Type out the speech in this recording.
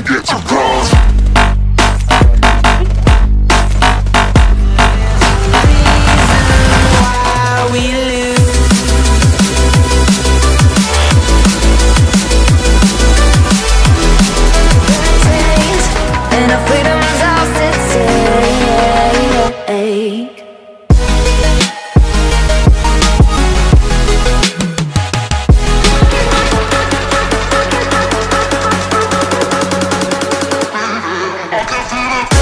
and get your bronze. I